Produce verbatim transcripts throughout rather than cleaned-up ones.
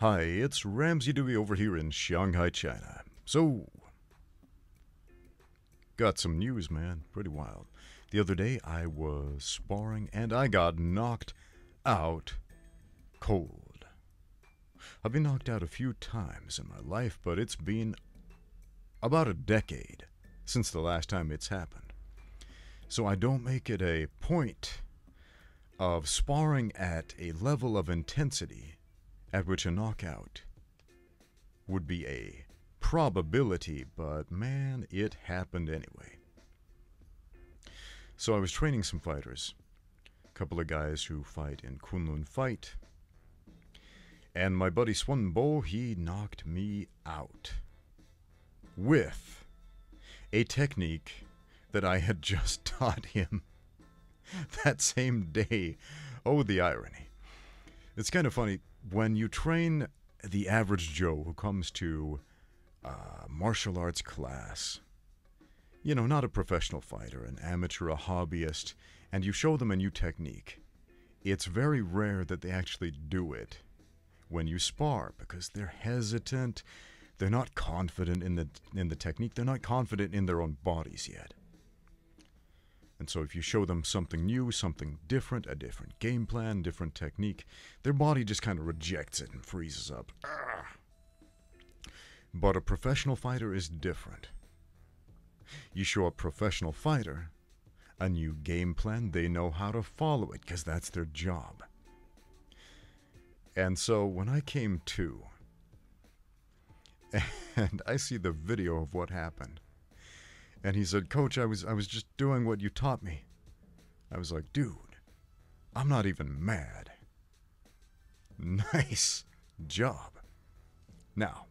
Hi, it's Ramsey Dewey over here in Shanghai, China. So, got some news, man. Pretty wild. The other day, I was sparring, and I got knocked out cold. I've been knocked out a few times in my life, but it's been about a decade since the last time it's happened. So I don't make it a point of sparring at a level of intensity at which a knockout would be a probability, but man, it happened anyway. So I was training some fighters, a couple of guys who fight in Kunlun Fight, and my buddy Xuan Bo, he knocked me out with a technique that I had just taught him that same day. Oh, the irony. It's kind of funny. When you train the average Joe who comes to uh, martial arts class, you know, not a professional fighter, an amateur, a hobbyist, and you show them a new technique, it's very rare that they actually do it when you spar because they're hesitant. They're not confident in the, in the technique. They're not confident in their own bodies yet. And so if you show them something new, something different, a different game plan, different technique, their body just kind of rejects it and freezes up. Ugh. But a professional fighter is different. You show a professional fighter a new game plan, they know how to follow it because that's their job. And so when I came to, and I see the video of what happened, and he said, "Coach, I was I was just doing what you taught me." I was like, "Dude, I'm not even mad. Nice job." Now,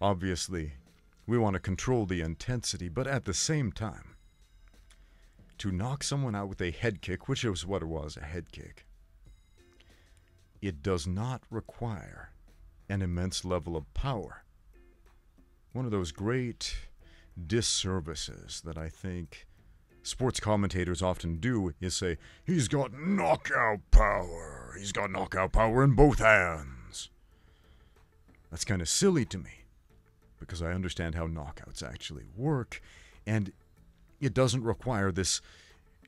obviously, we want to control the intensity, but at the same time, to knock someone out with a head kick, which is what it was, a head kick, it does not require an immense level of power. One of those great disservices that I think sports commentators often do is say, "He's got knockout power. He's got knockout power in both hands." That's kind of silly to me because I understand how knockouts actually work, and it doesn't require this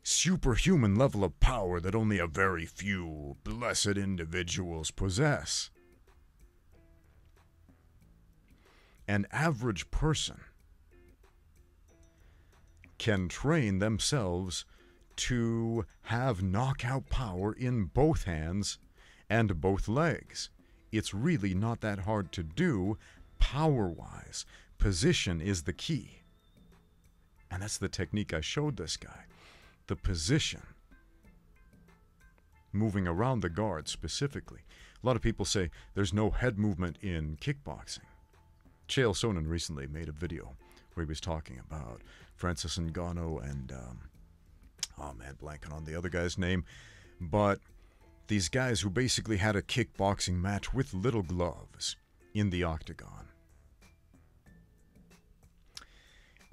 superhuman level of power that only a very few blessed individuals possess. An average person can train themselves to have knockout power in both hands and both legs. It's really not that hard to do power-wise. Position is the key. And that's the technique I showed this guy. The position. Moving around the guard specifically. A lot of people say there's no head movement in kickboxing. Chael Sonnen recently made a video where he was talking about Francis Ngannou and, um, oh man, blanking on the other guy's name, but these guys who basically had a kickboxing match with little gloves in the octagon.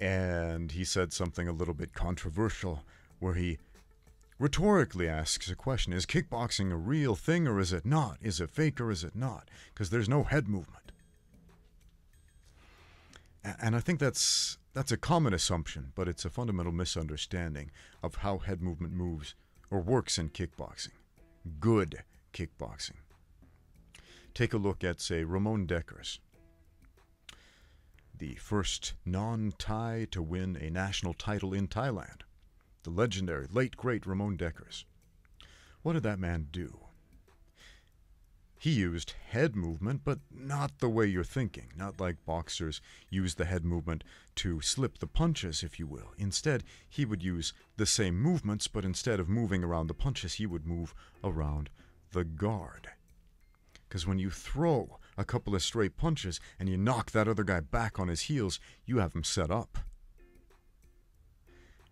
And he said something a little bit controversial where he rhetorically asks a question: is kickboxing a real thing or is it not? Is it fake or is it not? Because there's no head movement. And I think that's that's a common assumption, but it's a fundamental misunderstanding of how head movement moves or works in kickboxing. Good kickboxing. Take a look at, say, Ramon Deckers, the first non-Thai to win a national title in Thailand. The legendary, late, great Ramon Deckers. What did that man do? He used head movement, but not the way you're thinking. Not like boxers use the head movement to slip the punches, if you will. Instead, he would use the same movements, but instead of moving around the punches, he would move around the guard. Because when you throw a couple of straight punches and you knock that other guy back on his heels, you have him set up.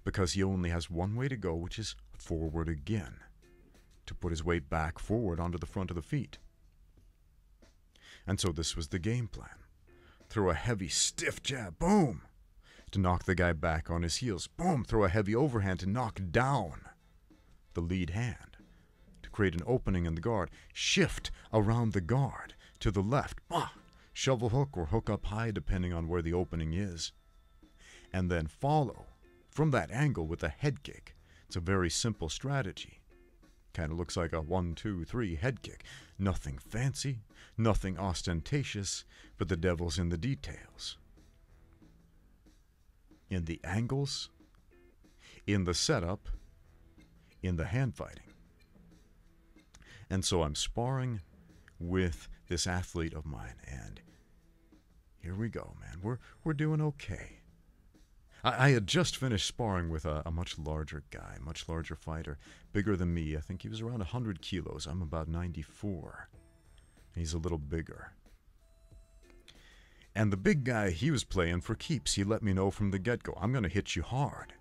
Because he only has one way to go, which is forward again. To put his weight back forward onto the front of the feet. And so this was the game plan. Throw a heavy, stiff jab, boom, to knock the guy back on his heels. Boom, throw a heavy overhand to knock down the lead hand, to create an opening in the guard, shift around the guard to the left, ah, shovel hook or hook up high depending on where the opening is, and then follow from that angle with a head kick. It's a very simple strategy. Kind of looks like a one, two, three head kick. Nothing fancy, nothing ostentatious, but the devil's in the details. In the angles, in the setup, in the hand fighting. And so I'm sparring with this athlete of mine, and here we go, man. We're, we're doing okay. I, I had just finished sparring with a, a much larger guy, much larger fighter, bigger than me. I think he was around one hundred kilos. I'm about ninety-four. He's a little bigger. And the big guy, he was playing for keeps. He let me know from the get-go, I'm going to hit you hard.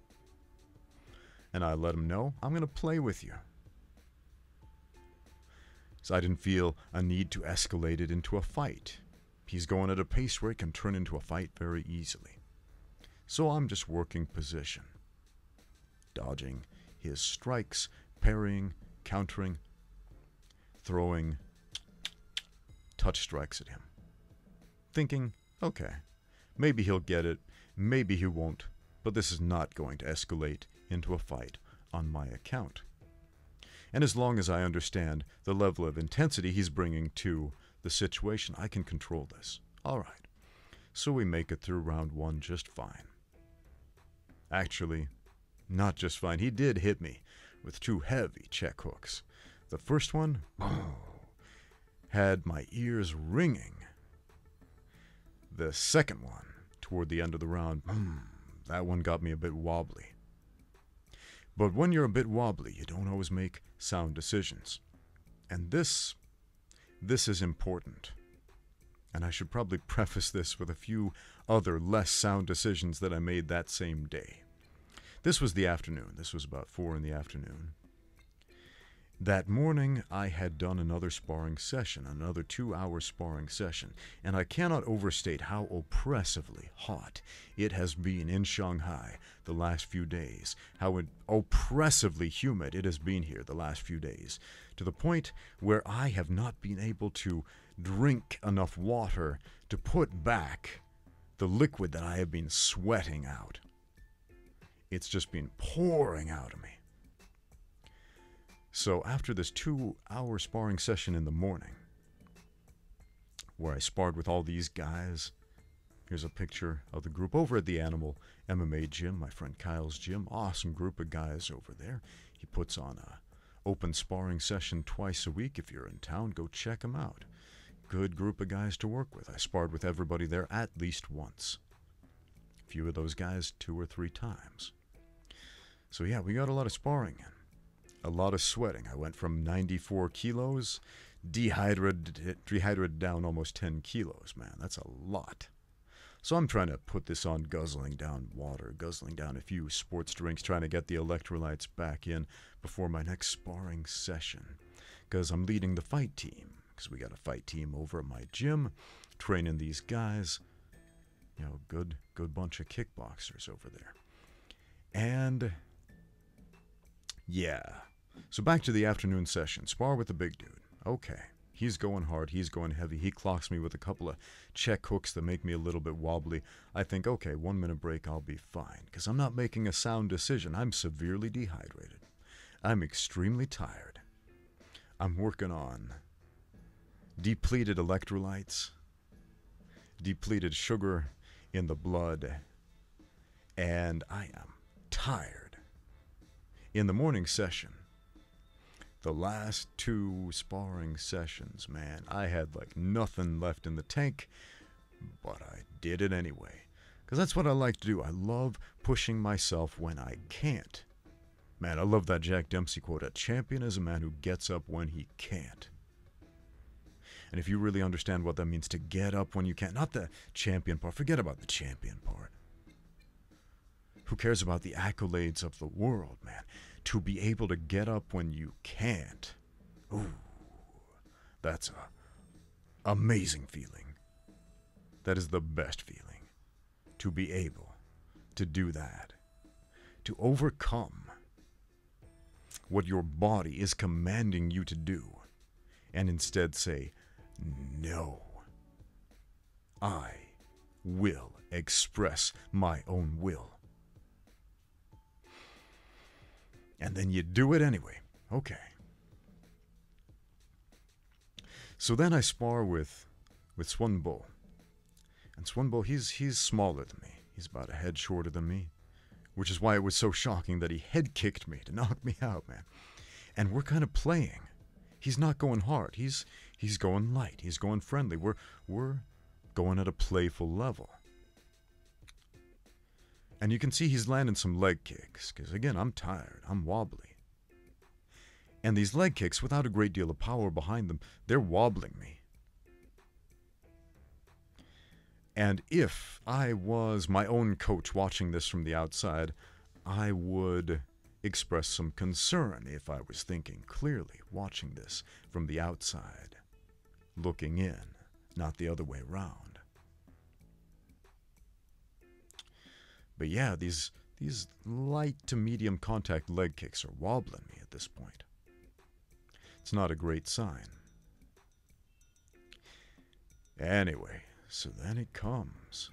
And I let him know, I'm going to play with you. So I didn't feel a need to escalate it into a fight. He's going at a pace where it can turn into a fight very easily. So I'm just working position, dodging his strikes, parrying, countering, throwing touch strikes at him. Thinking, okay, maybe he'll get it, maybe he won't, but this is not going to escalate into a fight on my account. And as long as I understand the level of intensity he's bringing to the situation, I can control this. All right. So we make it through round one just fine. Actually, not just fine. He did hit me with two heavy check hooks. The first one, oh, had my ears ringing. The second one, toward the end of the round, mm, that one got me a bit wobbly. But when you're a bit wobbly, you don't always make sound decisions. And this, this is important. And I should probably preface this with a few other less sound decisions that I made that same day. This was the afternoon. This was about four in the afternoon. That morning, I had done another sparring session, another two-hour sparring session, and I cannot overstate how oppressively hot it has been in Shanghai the last few days, how oppressively humid it has been here the last few days, to the point where I have not been able to drink enough water to put back the liquid that I have been sweating out. It's just been pouring out of me. So after this two-hour sparring session in the morning, where I sparred with all these guys, here's a picture of the group over at the Animal M M A gym, my friend Kyle's gym, awesome group of guys over there. He puts on a open sparring session twice a week. If you're in town, go check him out. Good group of guys to work with. I sparred with everybody there at least once. A few of those guys two or three times. So yeah, we got a lot of sparring in. A lot of sweating. I went from ninety-four kilos, dehydrated, dehydrated down almost ten kilos, man. That's a lot. So I'm trying to put this on, guzzling down water, guzzling down a few sports drinks, trying to get the electrolytes back in before my next sparring session. Because I'm leading the fight team. Because we got a fight team over at my gym, training these guys. You know, good, good bunch of kickboxers over there. And yeah. So back to the afternoon session. Spar with the big dude. Okay. He's going hard. He's going heavy. He clocks me with a couple of check hooks that make me a little bit wobbly. I think, okay, one minute break, I'll be fine. Because I'm not making a sound decision. I'm severely dehydrated. I'm extremely tired. I'm working on depleted electrolytes, depleted sugar in the blood, and I am tired. In the morning session, the last two sparring sessions, man, I had like nothing left in the tank, but I did it anyway. Because that's what I like to do. I love pushing myself when I can't. Man, I love that Jack Dempsey quote, a champion is a man who gets up when he can't. And if you really understand what that means, to get up when you can't, not the champion part, forget about the champion part. Who cares about the accolades of the world, man? To be able to get up when you can't. Ooh, that's a amazing feeling. That is the best feeling. To be able to do that. To overcome what your body is commanding you to do, and instead say, no, I will express my own will. And then you do it anyway. Okay. So then I spar with with Xuan Bo. And Xuan Bo, he's he's smaller than me. He's about a head shorter than me, which is why it was so shocking that he head kicked me to knock me out, man. And we're kind of playing. He's not going hard. He's he's going light. He's going friendly. We're we're going at a playful level. And you can see he's landing some leg kicks, because again, I'm tired, I'm wobbly. And these leg kicks, without a great deal of power behind them, they're wobbling me. And if I was my own coach watching this from the outside, I would express some concern if I was thinking clearly, watching this from the outside, looking in, not the other way around. But yeah, these these light to medium contact leg kicks are wobbling me at this point. It's not a great sign. Anyway, so then it comes.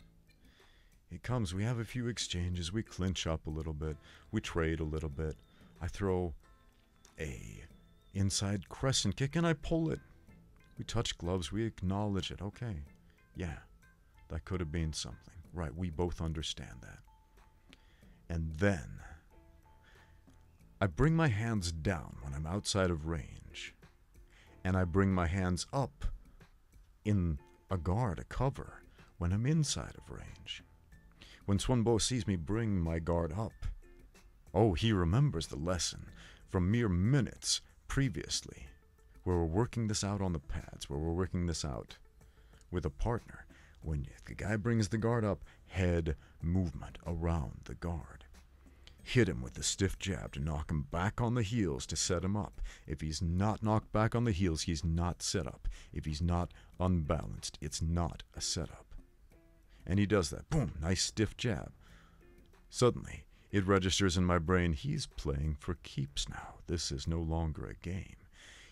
It comes, we have a few exchanges, we clinch up a little bit, we trade a little bit. I throw a inside crescent kick and I pull it. We touch gloves, we acknowledge it. Okay, yeah, that could have been something. Right, we both understand that. And then, I bring my hands down when I'm outside of range, and I bring my hands up in a guard, a cover, when I'm inside of range. When Xuan Bo sees me bring my guard up, oh, he remembers the lesson from mere minutes previously, where we're working this out on the pads, where we're working this out with a partner. When the guy brings the guard up, head movement around the guard. Hit him with the stiff jab to knock him back on the heels to set him up. If he's not knocked back on the heels, he's not set up. If he's not unbalanced, it's not a setup. And he does that. Boom, nice stiff jab. Suddenly, it registers in my brain, he's playing for keeps now. This is no longer a game.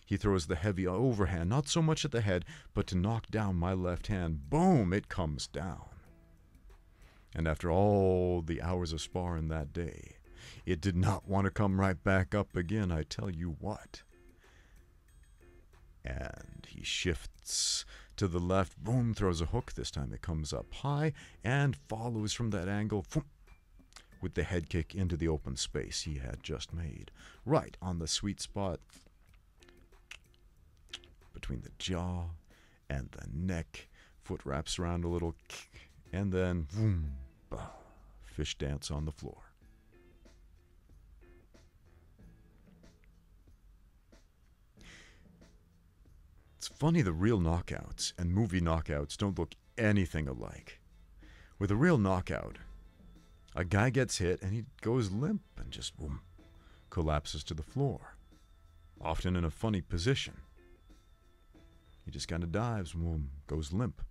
He throws the heavy overhand, not so much at the head, but to knock down my left hand. Boom, it comes down. And after all the hours of sparring that day, it did not want to come right back up again, I tell you what. And he shifts to the left, boom, throws a hook. This time it comes up high and follows from that angle with the head kick into the open space he had just made. Right on the sweet spot between the jaw and the neck, foot wraps around a little, and then vroom, bah, fish dance on the floor. It's funny, the real knockouts and movie knockouts don't look anything alike. With a real knockout, a guy gets hit and he goes limp and just boom, collapses to the floor, often in a funny position. He just kind of dives, boom, goes limp.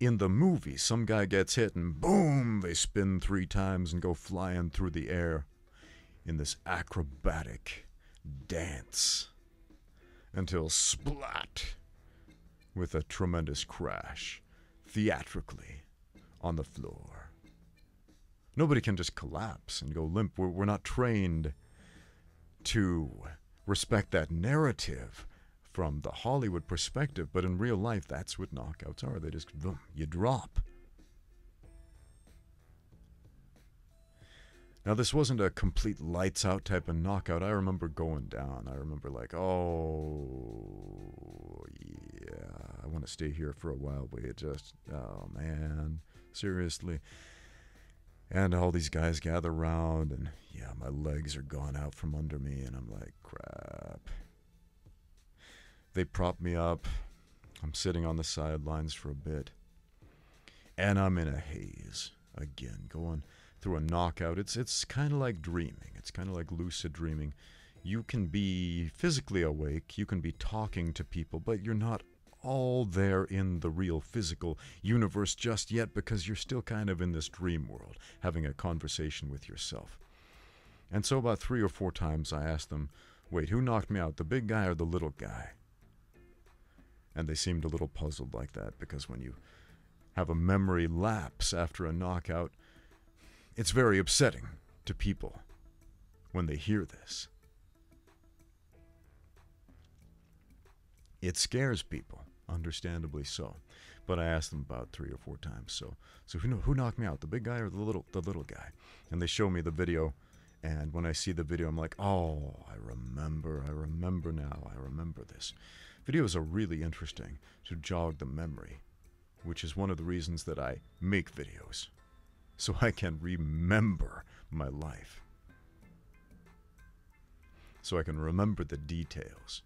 In the movie, some guy gets hit and boom, they spin three times and go flying through the air in this acrobatic dance until splat with a tremendous crash theatrically on the floor. Nobody can just collapse and go limp. We're, we're not trained to respect that narrative from the Hollywood perspective, but in real life, that's what knockouts are. They just, boom, you drop. Now, this wasn't a complete lights-out type of knockout. I remember going down. I remember like, oh, yeah, I want to stay here for a while, but it just, oh, man, seriously. And all these guys gather around, and yeah, my legs are gone out from under me, and I'm like, crap. They prop me up, I'm sitting on the sidelines for a bit, and I'm in a haze again, going through a knockout. It's, it's kind of like dreaming, it's kind of like lucid dreaming. You can be physically awake, you can be talking to people, but you're not all there in the real physical universe just yet because you're still kind of in this dream world, having a conversation with yourself. And so about three or four times I asked them, wait, who knocked me out, the big guy or the little guy? And they seemed a little puzzled like that, because when you have a memory lapse after a knockout, it's very upsetting to people when they hear this. It scares people, understandably so. But I asked them about three or four times. So, so who, who knocked me out, the big guy or the little, the little guy? And they show me the video. And when I see the video, I'm like, oh, I remember, I remember now, I remember this. Videos are really interesting to jog the memory, which is one of the reasons that I make videos, so I can remember my life. So I can remember the details.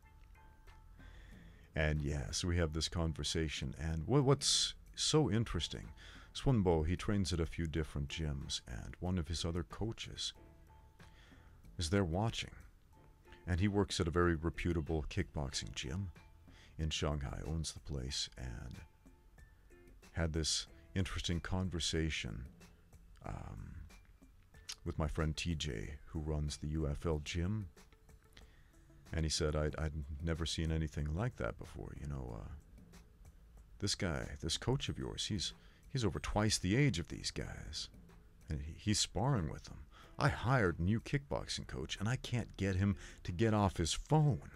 And yes, we have this conversation, and what's so interesting, Xuan Bo, he trains at a few different gyms, and one of his other coaches is there watching. And he works at a very reputable kickboxing gym in Shanghai, owns the place, and had this interesting conversation um, with my friend T J, who runs the U F L gym. And he said, I'd, I'd never seen anything like that before. You know, uh, this guy, this coach of yours, he's, he's over twice the age of these guys. And he, he's sparring with them. I hired a new kickboxing coach, and I can't get him to get off his phone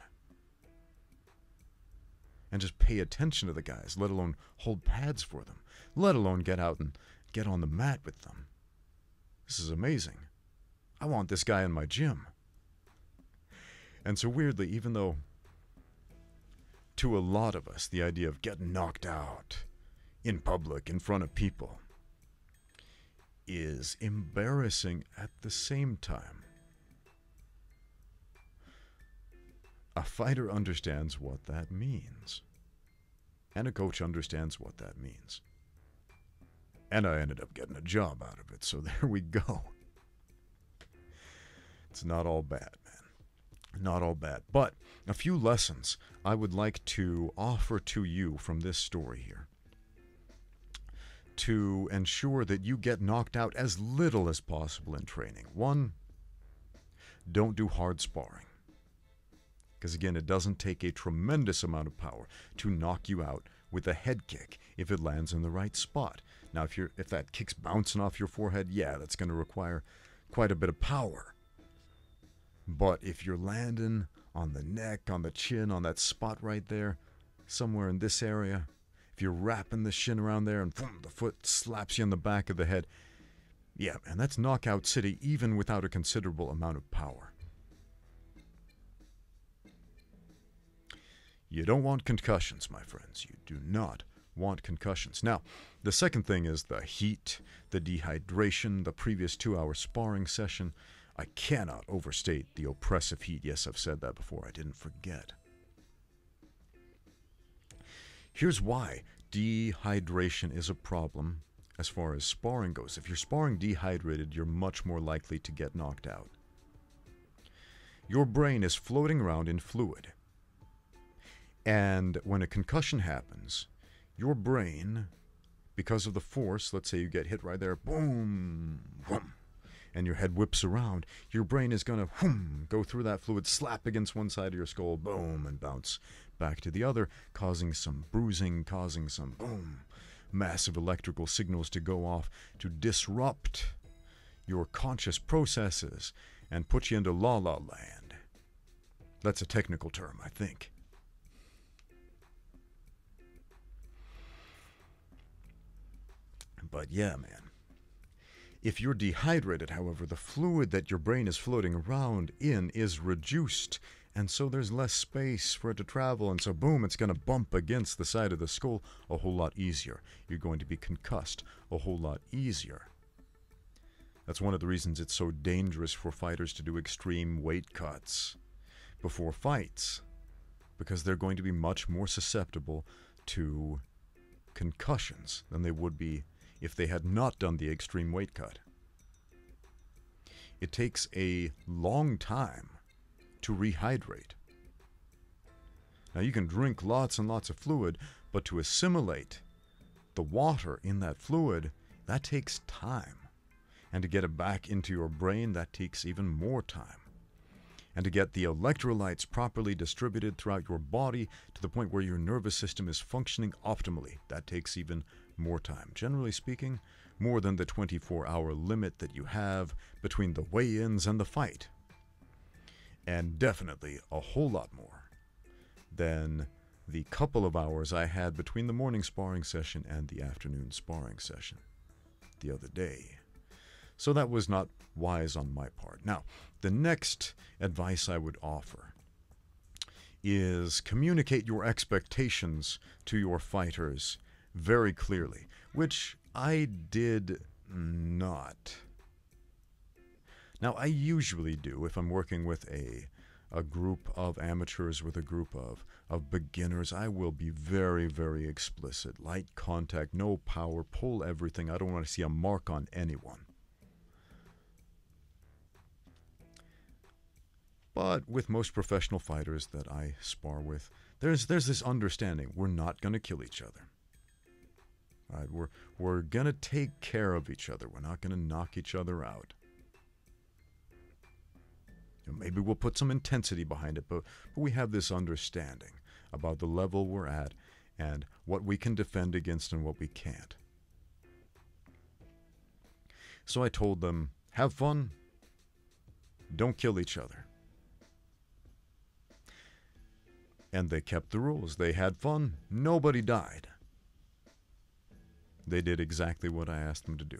and just pay attention to the guys, let alone hold pads for them, let alone get out and get on the mat with them. This is amazing. I want this guy in my gym. And so weirdly, even though to a lot of us, the idea of getting knocked out in public, in front of people, is embarrassing at the same time, a fighter understands what that means. And a coach understands what that means. And I ended up getting a job out of it, so there we go. It's not all bad, man. Not all bad. But a few lessons I would like to offer to you from this story here, to ensure that you get knocked out as little as possible in training. One, don't do hard sparring. Because again, it doesn't take a tremendous amount of power to knock you out with a head kick if it lands in the right spot. Now, if you're, if that kick's bouncing off your forehead, yeah, that's going to require quite a bit of power. But if you're landing on the neck, on the chin, on that spot right there, somewhere in this area, if you're wrapping the shin around there and boom, the foot slaps you in the back of the head, yeah, man, that's knockout city, even without a considerable amount of power. You don't want concussions, my friends. You do not want concussions. Now, the second thing is the heat, the dehydration, the previous two-hour sparring session. I cannot overstate the oppressive heat. Yes, I've said that before. I didn't forget. Here's why dehydration is a problem as far as sparring goes. If you're sparring dehydrated, you're much more likely to get knocked out. Your brain is floating around in fluid. And when a concussion happens, your brain, because of the force, let's say you get hit right there, boom, whoom, and your head whips around, your brain is going to go through that fluid, slap against one side of your skull, boom, and bounce back to the other, causing some bruising, causing some boom, massive electrical signals to go off to disrupt your conscious processes and put you into la-la land. That's a technical term, I think. But yeah, man. If you're dehydrated, however, the fluid that your brain is floating around in is reduced, and so there's less space for it to travel, and so boom, it's going to bump against the side of the skull a whole lot easier. You're going to be concussed a whole lot easier. That's one of the reasons it's so dangerous for fighters to do extreme weight cuts before fights, because they're going to be much more susceptible to concussions than they would be if they had not done the extreme weight cut. It takes a long time to rehydrate. Now, you can drink lots and lots of fluid, but to assimilate the water in that fluid, that takes time. and to get it back into your brain, that takes even more time. And to get the electrolytes properly distributed throughout your body to the point where your nervous system is functioning optimally, that takes even more time. Generally speaking, more than the twenty-four hour limit that you have between the weigh-ins and the fight. And definitely a whole lot more than the couple of hours I had between the morning sparring session and the afternoon sparring session the other day. So that was not wise on my part. Now, the next advice I would offer is communicate your expectations to your fighters very clearly, which I did not. Now, I usually do if I'm working with a a group of amateurs, with a group of, of beginners, I will be very, very explicit. Light contact, no power, pull everything. I don't want to see a mark on anyone. But with most professional fighters that I spar with, there's, there's this understanding. We're not going to kill each other. All right, we're, we're going to take care of each other. We're not going to knock each other out. Maybe we'll put some intensity behind it, but, but we have this understanding about the level we're at and what we can defend against and what we can't. So I told them, have fun, don't kill each other. And they kept the rules. They had fun, nobody died. They did exactly what I asked them to do.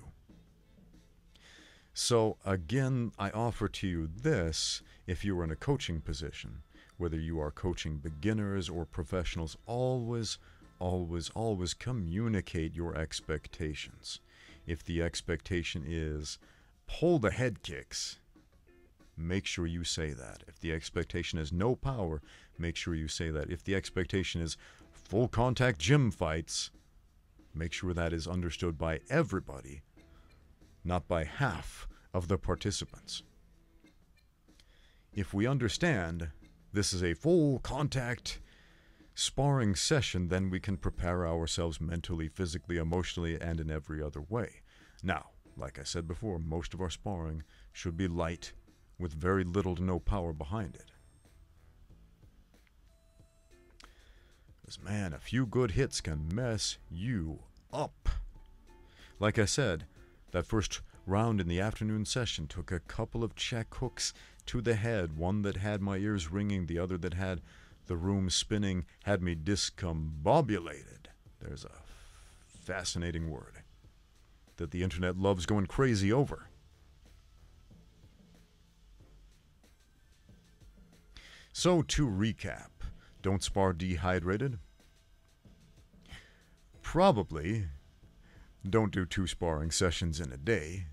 So again, I offer to you this if you are in a coaching position, whether you are coaching beginners or professionals, always, always, always communicate your expectations. If the expectation is pull the head kicks, make sure you say that. If the expectation is no power, make sure you say that. If the expectation is full contact gym fights, make sure that is understood by everybody, not by half of the participants. If we understand this is a full contact sparring session, then we can prepare ourselves mentally, physically, emotionally, and in every other way. Now, like I said before, most of our sparring should be light with very little to no power behind it. Because, man, a few good hits can mess you up. Like I said, that first round in the afternoon session took a couple of check hooks to the head, one that had my ears ringing, the other that had the room spinning, had me discombobulated. There's a fascinating word that the internet loves going crazy over. So to recap, don't spar dehydrated. Probably don't do two sparring sessions in a day.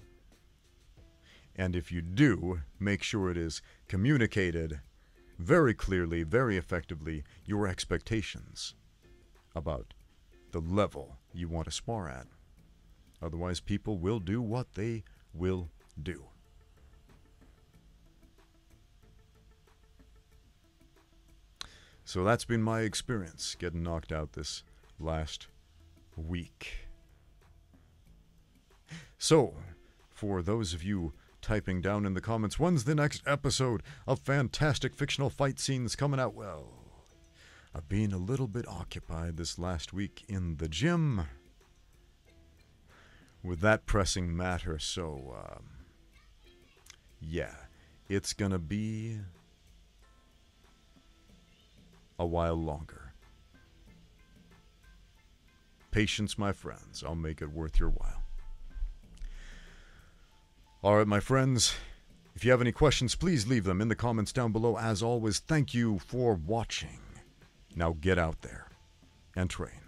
And if you do, make sure it is communicated very clearly, very effectively, your expectations about the level you want to spar at. Otherwise, people will do what they will do. So that's been my experience getting knocked out this last week. So, for those of you typing down in the comments, when's the next episode of Fantastic Fictional Fight Scenes coming out? Well, I've been a little bit occupied this last week in the gym with that pressing matter, so, um, yeah, it's gonna be a while longer. Patience, my friends, I'll make it worth your while. All right, my friends, if you have any questions, please leave them in the comments down below. As always, thank you for watching. Now get out there and train.